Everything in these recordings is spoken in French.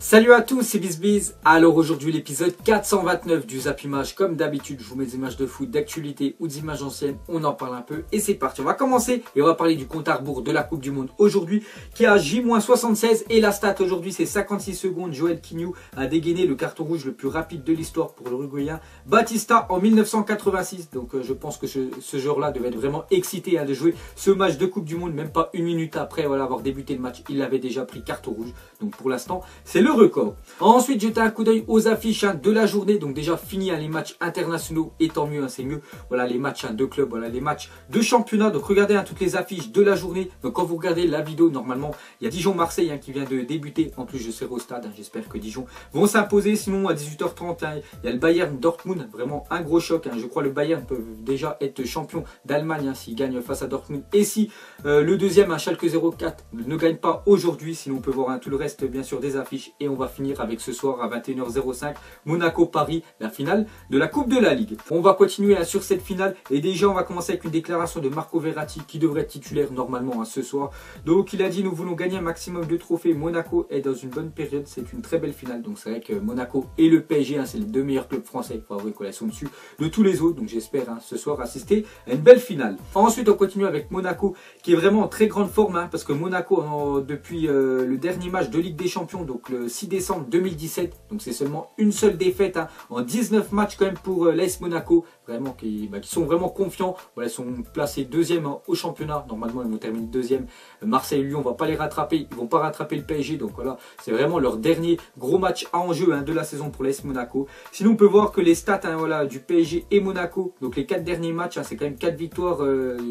Salut à tous, c'est BizBiz. Alors aujourd'hui l'épisode 429 du ZapImage. Comme d'habitude, je vous mets des images de foot, d'actualité ou des images anciennes. On en parle un peu et c'est parti. On va commencer et on va parler du compte à rebours de la Coupe du Monde aujourd'hui qui a J-76 et la stat aujourd'hui c'est 56 secondes. Joel Quignou a dégainé le carton rouge le plus rapide de l'histoire pour l'Uruguayen Batista en 1986. Donc je pense que ce joueur-là devait être vraiment excité de jouer ce match de Coupe du Monde. Même pas une minute après avoir débuté le match, il avait déjà pris carton rouge. Donc pour l'instant, c'est le record. Ensuite, jeter un coup d'œil aux affiches de la journée. Donc déjà fini les matchs internationaux et tant mieux, c'est mieux. Voilà les matchs de club, voilà les matchs de championnat. Donc regardez toutes les affiches de la journée. Donc quand vous regardez la vidéo, normalement, il y a Dijon-Marseille qui vient de débuter. En plus, je serai au stade. J'espère que Dijon vont s'imposer. Sinon, à 18h30, il y a le Bayern-Dortmund. Vraiment un gros choc. Je crois que le Bayern peut déjà être champion d'Allemagne s'il gagne face à Dortmund. Et si le deuxième, Schalke 04, ne gagne pas aujourd'hui. Sinon, on peut voir tout le reste, bien sûr, des affiches. Et on va finir avec ce soir à 21h05 Monaco-Paris, la finale de la Coupe de la Ligue. On va continuer sur cette finale et déjà on va commencer avec une déclaration de Marco Verratti qui devrait être titulaire normalement ce soir. Donc il a dit nous voulons gagner un maximum de trophées. Monaco est dans une bonne période, c'est une très belle finale. Donc c'est vrai que Monaco et le PSG, c'est les deux meilleurs clubs français. Il faut avouer qu'elles sont dessus de tous les autres. Donc j'espère ce soir assister à une belle finale. Ensuite on continue avec Monaco qui est vraiment en très grande forme parce que Monaco depuis le dernier match de Ligue des Champions, donc le 6 décembre 2017, donc c'est seulement une seule défaite en 19 matchs quand même pour l'AS Monaco, vraiment qui sont vraiment confiants. Voilà, ils sont placés deuxième au championnat, normalement ils vont terminer deuxième. Marseille et Lyon, on va pas les rattraper, ils vont pas rattraper le PSG, donc voilà, c'est vraiment leur dernier gros match à enjeu de la saison pour l'AS Monaco. Sinon on peut voir que les stats du PSG et Monaco, donc les 4 derniers matchs, c'est quand même 4 victoires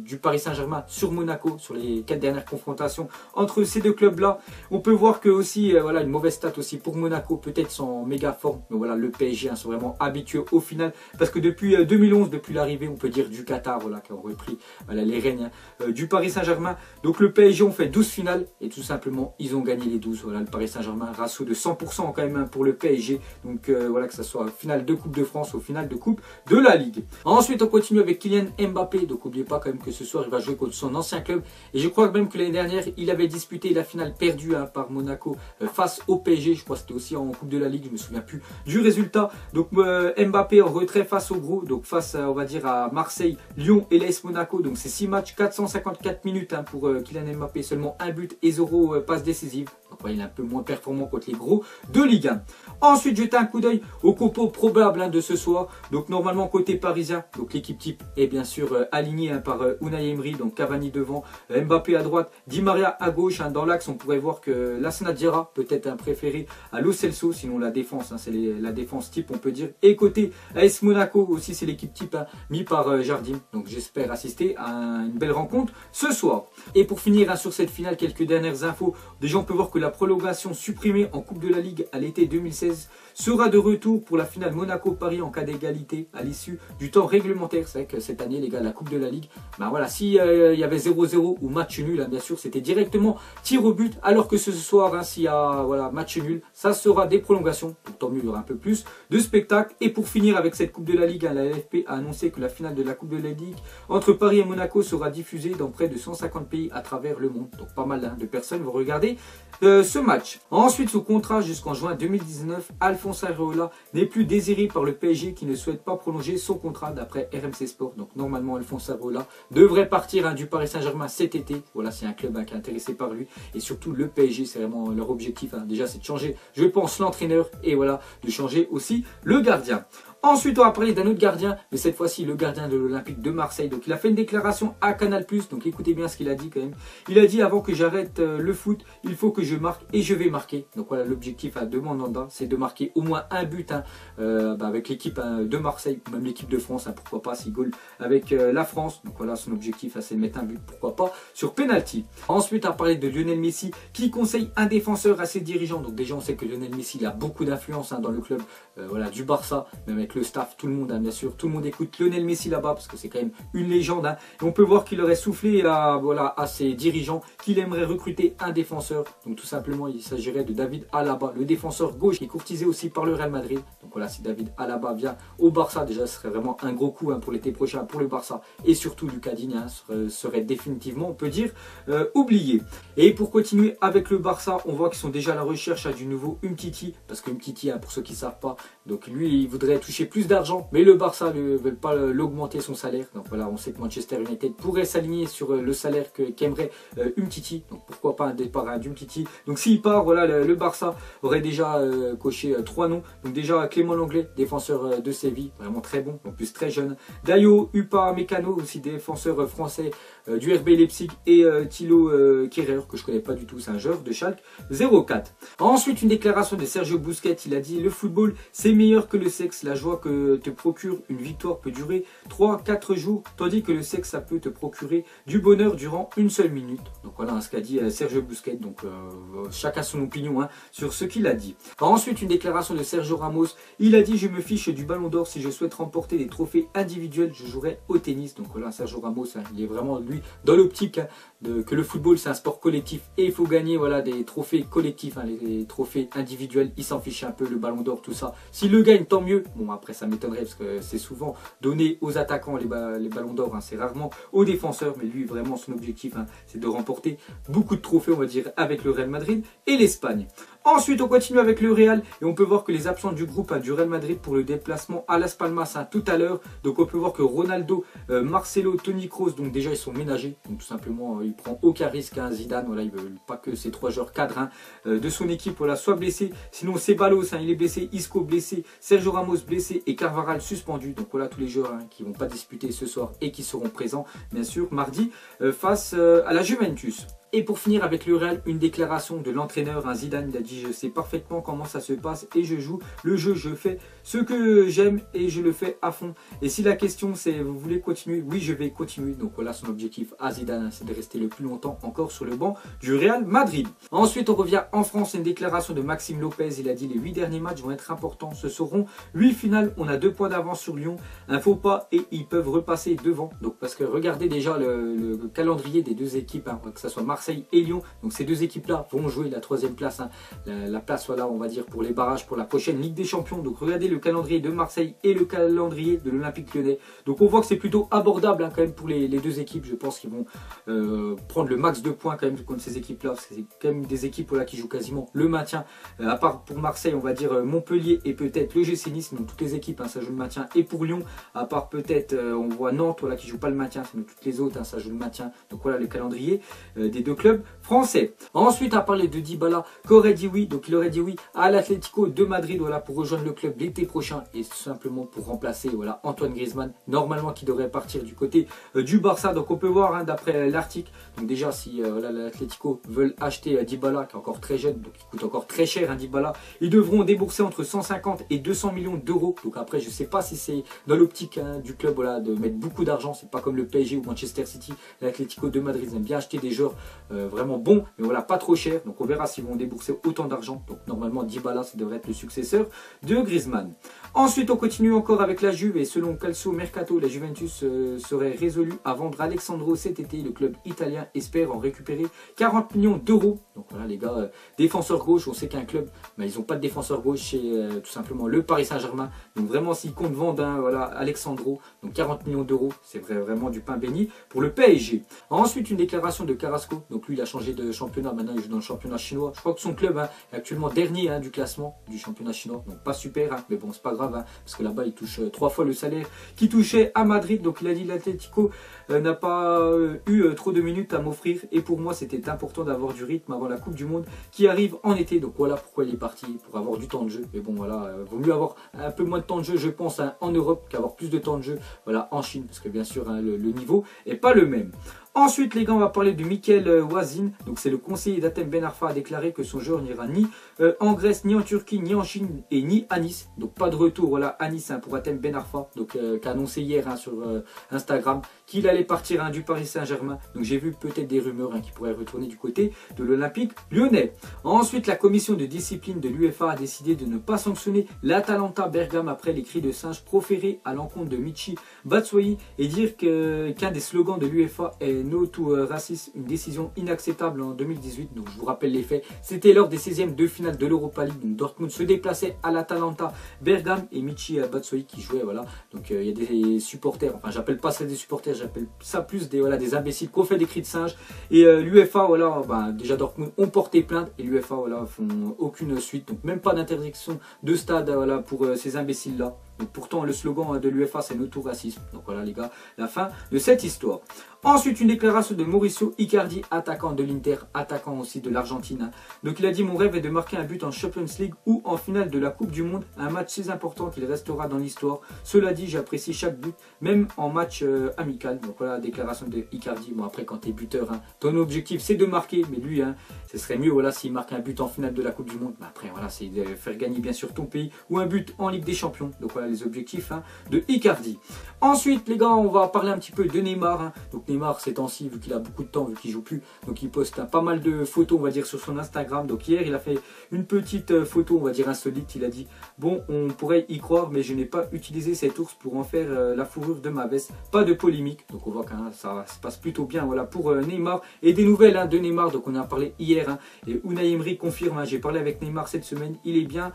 du Paris Saint-Germain sur Monaco, sur les 4 dernières confrontations entre ces deux clubs là. On peut voir que aussi voilà, une mauvaise stat aussi pour Monaco, peut-être sans méga forme, mais voilà le PSG sont vraiment habitués au final parce que depuis 2011, depuis l'arrivée on peut dire du Qatar qui a repris les rênes du Paris Saint-Germain. Donc le PSG ont fait 12 finales et tout simplement ils ont gagné les 12. Voilà, le Paris Saint-Germain ratio de 100% quand même pour le PSG. Donc voilà, que ce soit finale de Coupe de France ou finale de Coupe de la Ligue. Ensuite on continue avec Kylian Mbappé. Donc n'oubliez pas quand même que ce soir il va jouer contre son ancien club et je crois même que l'année dernière il avait disputé la finale perdue par Monaco face au PSG. Je crois que c'était aussi en Coupe de la Ligue, je me souviens plus du résultat. Donc Mbappé en retrait face au gros, donc face on va dire à Marseille, Lyon et l'AS Monaco. Donc c'est 6 matchs, 454 minutes pour Kylian Mbappé, seulement 1 but et 0 passe décisive. Donc ouais, il est un peu moins performant contre les gros de Ligue 1. Ensuite jeter un coup d'œil aux compos probables de ce soir. Donc normalement côté parisien, donc l'équipe type est bien sûr alignée par Unai Emery. Donc Cavani devant, Mbappé à droite, Di Maria à gauche. Dans l'axe on pourrait voir que Lassana Diarra peut-être un préféré à Lo Celso, sinon la défense, c'est la défense type on peut dire. Et côté AS Monaco aussi c'est l'équipe type mis par Jardim. Donc j'espère assister à une belle rencontre ce soir. Et pour finir sur cette finale, quelques dernières infos. Déjà on peut voir que la prolongation supprimée en Coupe de la Ligue à l'été 2016 sera de retour pour la finale Monaco-Paris en cas d'égalité à l'issue du temps réglementaire. C'est vrai que cette année les gars, la Coupe de la Ligue, voilà, si y avait 0-0 ou match nul bien sûr c'était directement tir au but, alors que ce soir s'il y a match nul ça sera des prolongations. Donc tant mieux, il y aura un peu plus de spectacle. Et pour finir avec cette Coupe de la Ligue, la LFP a annoncé que la finale de la Coupe de la Ligue entre Paris et Monaco sera diffusée dans près de 150 pays à travers le monde. Donc pas mal de personnes vont regarder ce match. Ensuite, sous contrat jusqu'en juin 2019, Alphonse Areola n'est plus désiré par le PSG qui ne souhaite pas prolonger son contrat d'après RMC Sport. Donc normalement Alphonse Areola devrait partir du Paris Saint-Germain cet été. Voilà, c'est un club qui est intéressé par lui et surtout le PSG, c'est vraiment leur objectif. Déjà c'est de changer, je pense, l'entraîneur et voilà, de changer aussi le gardien. Ensuite, on va parler d'un autre gardien, mais cette fois-ci, le gardien de l'Olympique de Marseille. Donc, il a fait une déclaration à Canal+, donc écoutez bien ce qu'il a dit quand même. Il a dit, avant que j'arrête le foot, il faut que je marque et je vais marquer. Donc, voilà, l'objectif de Mandanda, c'est de marquer au moins un but avec l'équipe de Marseille, même l'équipe de France, pourquoi pas, s'il goal avec la France. Donc, voilà, son objectif, c'est de mettre un but, pourquoi pas, sur penalty. Ensuite, on va parler de Lionel Messi, qui conseille un défenseur à ses dirigeants. Donc, déjà, on sait que Lionel Messi, il a beaucoup d'influence dans le club du Barça, même avec avec le staff, tout le monde, hein, bien sûr. Tout le monde écoute Lionel Messi là-bas parce que c'est quand même une légende. Hein. Et on peut voir qu'il aurait soufflé à, voilà, à ses dirigeants qu'il aimerait recruter un défenseur. Donc tout simplement, il s'agirait de David Alaba, le défenseur gauche qui est courtisé aussi par le Real Madrid. Donc voilà, si David Alaba vient au Barça, déjà ce serait vraiment un gros coup hein, pour l'été prochain pour le Barça. Et surtout Lucas Digne hein, serait définitivement, on peut dire, oublié. Et pour continuer avec le Barça, on voit qu'ils sont déjà à la recherche du nouveau Umtiti. Parce que Umtiti, hein, pour ceux qui ne savent pas, donc lui, il voudrait toucher plus d'argent. Mais le Barça ne veut pas l'augmenter son salaire. Donc voilà, on sait que Manchester United pourrait s'aligner sur le salaire qu'aimerait Umtiti. Donc pourquoi pas un départ hein, d'Umtiti. Donc s'il part, voilà, le Barça aurait déjà coché 3 noms. Donc déjà Clément Lenglet, défenseur de Séville, vraiment très bon, en plus très jeune. Dayo Upamecano, aussi défenseur français du RB Leipzig. Et Thilo Kehrer, que je ne connais pas du tout, c'est un joueur de Schalke 04. Ensuite, une déclaration de Sergio Busquets, il a dit « Le football, c'est meilleur que le sexe. La joie que te procure une victoire peut durer 3-4 jours, tandis que le sexe, ça peut te procurer du bonheur durant une seule minute. » Donc voilà hein, ce qu'a dit Sergio Busquets. Donc chacun son opinion hein, sur ce qu'il a dit. Ensuite, une déclaration de Sergio Ramos. Il a dit « Je me fiche du ballon d'or. Si je souhaite remporter des trophées individuels, je jouerai au tennis. » Donc voilà, Sergio Ramos, hein, il est vraiment, lui, dans l'optique hein, que le football, c'est un sport collectif et il faut gagner voilà, des trophées collectifs, hein, les trophées individuels, il s'en fiche un peu, le ballon d'or, tout ça. S'il le gagne, tant mieux. Bon, après, ça m'étonnerait parce que c'est souvent donné aux attaquants, les ballons d'or, hein, c'est rarement aux défenseurs, mais lui, vraiment, son objectif, hein, c'est de remporter beaucoup de trophées, on va dire, avec le Real Madrid et l'Espagne. Ensuite, on continue avec le Real et on peut voir que les absents du groupe hein, du Real Madrid pour le déplacement à Las Palmas hein, tout à l'heure. Donc, on peut voir que Ronaldo, Marcelo, Toni Kroos, donc déjà, ils sont ménagés. Donc, tout simplement, il prend aucun risque. Hein, Zidane, voilà, il ne veut pas que ces 3 joueurs cadres hein, de son équipe voilà, soient blessés. Sinon, Ceballos, hein, il est blessé, Isco blessé, Sergio Ramos blessé et Carvajal suspendu. Donc, voilà tous les joueurs hein, qui ne vont pas disputer ce soir et qui seront présents, bien sûr, mardi face à la Juventus. Et pour finir avec le Real, une déclaration de l'entraîneur, hein, Zidane, il a dit « Je sais parfaitement comment ça se passe et je joue le jeu, je fais ce que j'aime et je le fais à fond. Et si la question c'est vous voulez continuer, oui je vais continuer. » Donc voilà son objectif à Zidane, hein, c'est de rester le plus longtemps encore sur le banc du Real Madrid. Ensuite on revient en France, une déclaration de Maxime Lopez, il a dit « Les 8 derniers matchs vont être importants, ce seront 8 finales, on a 2 points d'avance sur Lyon, un faux pas et ils peuvent repasser devant. » Donc parce que regardez déjà le calendrier des 2 équipes, hein, que ce soit Marseille et Lyon, donc ces 2 équipes là vont jouer la 3e place, hein. la place voilà on va dire pour les barrages pour la prochaine Ligue des Champions. Donc regardez le calendrier de Marseille et le calendrier de l'Olympique Lyonnais, donc on voit que c'est plutôt abordable hein, quand même pour les 2 équipes. Je pense qu'ils vont prendre le max de points quand même contre ces équipes là, parce que c'est quand même des équipes voilà, qui jouent quasiment le maintien, à part pour Marseille on va dire Montpellier et peut-être le GC Nice, donc toutes les équipes hein, ça joue le maintien, et pour Lyon à part peut-être on voit Nantes voilà, qui joue pas le maintien, sinon toutes les autres hein, ça joue le maintien. Donc voilà le calendrier des 2 clubs français. Ensuite, à parler de Dybala, qu'aurait dit oui, donc il aurait dit oui à l'Atlético de Madrid, voilà, pour rejoindre le club l'été prochain et tout simplement pour remplacer, voilà, Antoine Griezmann, normalement qui devrait partir du côté du Barça. Donc on peut voir, hein, d'après l'article, donc déjà si l'Atlético veulent acheter Dybala, qui est encore très jeune, donc il coûte encore très cher, hein, Dybala, ils devront débourser entre 150 et 200 millions d'euros. Donc après, je sais pas si c'est dans l'optique hein, du club, voilà, de mettre beaucoup d'argent. C'est pas comme le PSG ou Manchester City. L'Atlético de Madrid aime bien acheter des joueurs vraiment bon, mais voilà, pas trop cher. Donc on verra s'ils vont débourser autant d'argent. Donc normalement Dybala, ça devrait être le successeur de Griezmann. Ensuite on continue encore avec la Juve, et selon Calcio Mercato, la Juventus serait résolue à vendre Alexandro cet été. Le club italien espère en récupérer 40 millions d'euros. Donc voilà les gars, défenseur gauche, on sait qu'un club, bah, ils n'ont pas de défenseur gauche chez tout simplement le Paris Saint-Germain. Donc vraiment s'ils comptent vendre hein, voilà, Alexandro, donc 40 millions d'euros, c'est vraiment du pain béni pour le PSG. Ensuite une déclaration de Carrasco. Donc lui il a changé de championnat, maintenant il joue dans le championnat chinois. Je crois que son club hein, est actuellement dernier hein, du classement du championnat chinois. Donc pas super, hein, mais bon c'est pas grave hein, parce que là-bas il touche 3 fois le salaire qu'il touchait à Madrid. Donc il a dit l'Atlético n'a pas eu trop de minutes à m'offrir, et pour moi c'était important d'avoir du rythme avant la Coupe du Monde qui arrive en été. Donc voilà pourquoi il est parti, pour avoir du temps de jeu. Mais bon voilà, vaut mieux avoir un peu moins de temps de jeu je pense hein, en Europe, qu'avoir plus de temps de jeu voilà, en Chine, parce que bien sûr hein, le niveau n'est pas le même. Ensuite, les gars, on va parler de Michael Ouazine. Donc, c'est le conseiller d'Hatem Ben Arfa, a déclaré que son joueur n'ira ni en Grèce, ni en Turquie, ni en Chine et ni à Nice. Donc, pas de retour voilà, à Nice hein, pour Hatem Ben Arfa, donc qui a annoncé hier hein, sur Instagram qu'il allait partir hein, du Paris Saint-Germain. Donc, j'ai vu peut-être des rumeurs hein, qui pourraient retourner du côté de l'Olympique lyonnais. Ensuite, la commission de discipline de l'UEFA a décidé de ne pas sanctionner l'Atalanta Bergame après les cris de singe proférés à l'encontre de Michy Batshuayi et dire qu'un des slogans de l'UEFA est No to Racisme, une décision inacceptable en 2018. Donc je vous rappelle les faits, c'était lors des 16e de finale de l'Europa League. Donc Dortmund se déplaçait à l'Atalanta Bergame et Michy Batshuayi qui jouait. Voilà, donc il y a des supporters, enfin j'appelle pas ça des supporters, j'appelle ça plus des, voilà, des imbéciles qui ont fait des cris de singe. Et l'UEFA, voilà, bah, déjà Dortmund ont porté plainte et l'UEFA, voilà, font aucune suite, donc même pas d'interdiction de stade voilà, pour ces imbéciles là. Donc, pourtant le slogan de l'UEFA c'est No to Racisme. Donc voilà les gars, la fin de cette histoire. Ensuite, une déclaration de Mauricio Icardi, attaquant de l'Inter, attaquant aussi de l'Argentine. Donc il a dit: mon rêve est de marquer un but en Champions League ou en finale de la Coupe du Monde, un match si important qu'il restera dans l'histoire. Cela dit, j'apprécie chaque but, même en match amical. Donc voilà la déclaration de Icardi. Bon, après quand t'es buteur, hein, ton objectif c'est de marquer, mais lui, hein, ce serait mieux voilà, s'il marque un but en finale de la Coupe du Monde. Bah, après voilà, c'est de faire gagner bien sûr ton pays ou un but en Ligue des Champions. Donc voilà les objectifs hein, de Icardi. Ensuite les gars, on va parler un petit peu de Neymar. Hein. Donc, Neymar ces temps-ci, vu qu'il a beaucoup de temps, vu qu'il joue plus, donc il poste hein, pas mal de photos on va dire sur son Instagram. Donc hier il a fait une petite photo on va dire insolite. Il a dit: bon, on pourrait y croire mais je n'ai pas utilisé cet ours pour en faire la fourrure de ma veste. Pas de polémique. Donc on voit que hein, ça se passe plutôt bien voilà pour Neymar. Et des nouvelles hein, de Neymar, donc on en a parlé hier hein, et Unai Emery confirme hein, j'ai parlé avec Neymar cette semaine, il est bien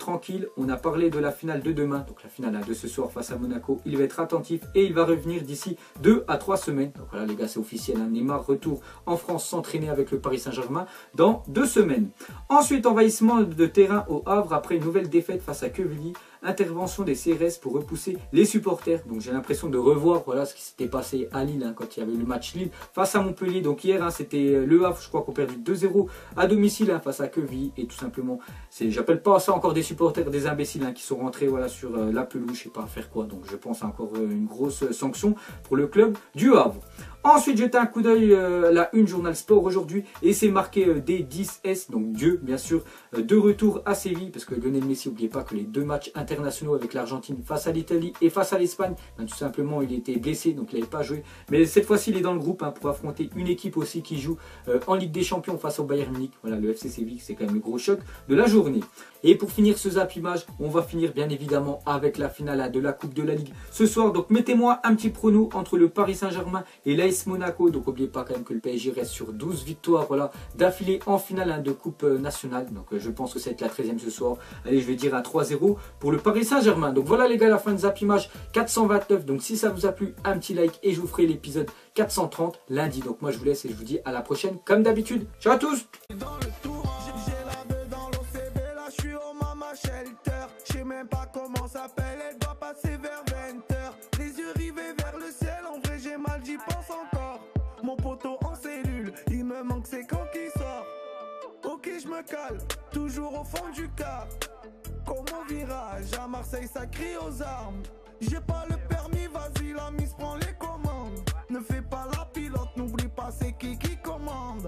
tranquille. On a parlé de la finale de demain, donc la finale hein, de ce soir face à Monaco. Il va être attentif et il va revenir d'ici 2 à 3 semaines. Donc voilà les gars, c'est officiel, hein. Neymar retour en France s'entraîner avec le Paris Saint-Germain dans 2 semaines. Ensuite, envahissement de terrain au Havre après une nouvelle défaite face à Quevilly. Intervention des CRS pour repousser les supporters. Donc j'ai l'impression de revoir voilà ce qui s'était passé à Lille hein, quand il y avait le match Lille face à Montpellier. Donc hier hein, c'était le Havre, je crois qu'on perdu 2-0 à domicile hein, face à Quevilly. Et tout simplement, j'appelle pas ça encore des supporters, des imbéciles hein, qui sont rentrés voilà, sur la pelouse, je sais pas à faire quoi. Donc je pense encore une grosse sanction pour le club du Havre. Ensuite, jetez un coup d'œil à la une Journal Sport aujourd'hui et c'est marqué D10S, donc Dieu bien sûr, de retour à Séville parce que Lionel Messi, n'oubliez pas que les 2 matchs internationaux avec l'Argentine face à l'Italie et face à l'Espagne, ben, tout simplement il était blessé donc il n'avait pas joué. Mais cette fois-ci il est dans le groupe hein, pour affronter une équipe aussi qui joue en Ligue des Champions face au Bayern Munich. Voilà le FC Séville, c'est quand même le gros choc de la journée. Et pour finir ce ZapImage, on va finir bien évidemment avec la finale de la Coupe de la Ligue ce soir. Donc mettez-moi un petit prono entre le Paris Saint-Germain et l'AS Monaco. Donc n'oubliez pas quand même que le PSG reste sur 12 victoires voilà, d'affilée en finale hein, de Coupe nationale. Donc je pense que ça va être la 13e ce soir. Allez, je vais dire à 3-0 pour le Paris Saint-Germain. Donc voilà les gars, la fin de ZapImage 429. Donc si ça vous a plu, un petit like et je vous ferai l'épisode 430 lundi. Donc moi je vous laisse et je vous dis à la prochaine comme d'habitude. Ciao à tous! Shelter, je sais même pas comment s'appelle, elle doit passer vers 20h. Les yeux rivés vers le ciel, en vrai j'ai mal, j'y pense encore. Mon poteau en cellule, il me manque c'est quand qu'il sort. Ok je me cale, toujours au fond du cas. Comme au virage, à Marseille ça crie aux armes. J'ai pas le permis, vas-y la mise prend les commandes. Ne fais pas la pilote, n'oublie pas c'est qui